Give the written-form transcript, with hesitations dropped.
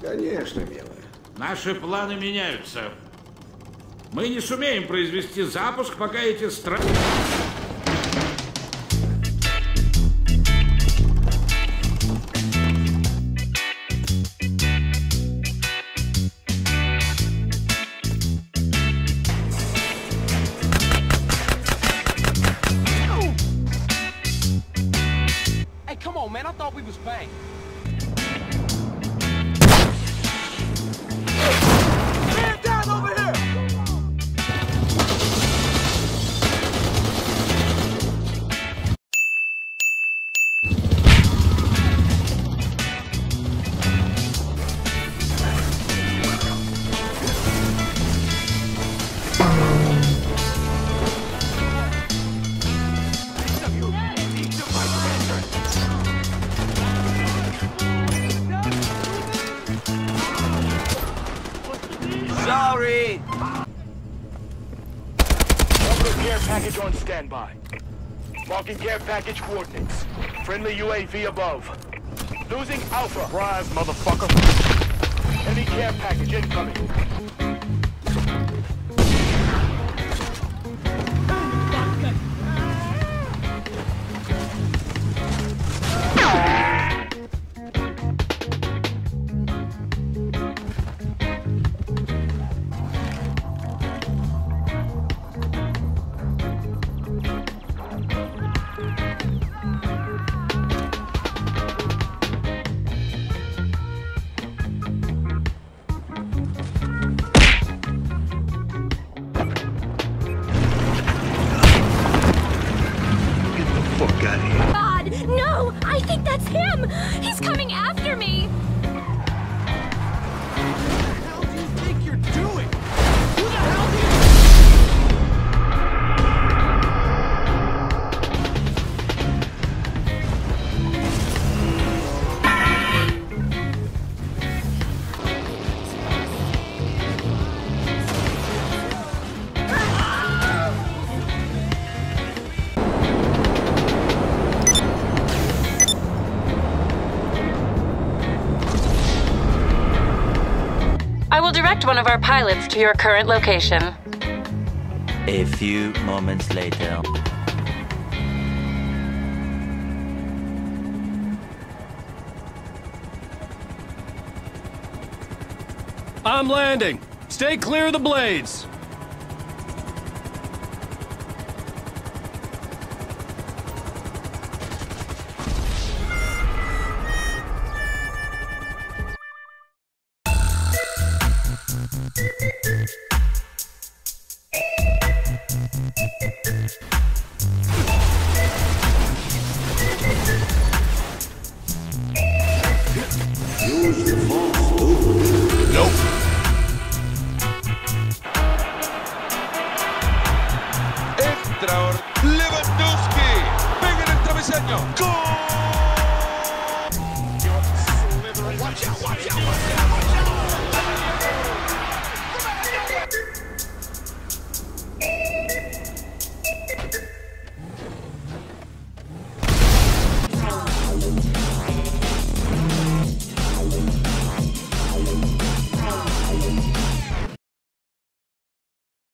Конечно, милая. Наши планы меняются. Мы не сумеем произвести запуск, пока эти страны... Care package coordinates. Friendly UAV above. Losing Alpha. Surprise, motherfucker. Heavy care package incoming. One of our pilots to your current location. A few moments later. I'm landing. Stay clear of the blades. Watch out, watch out, watch out, watch out!